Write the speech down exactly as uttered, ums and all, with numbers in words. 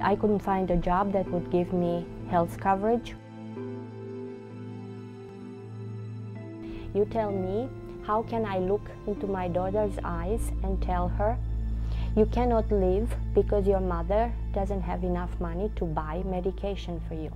I couldn't find a job that would give me health coverage. You tell me, how can I look into my daughter's eyes and tell her, you cannot live because your mother doesn't have enough money to buy medication for you?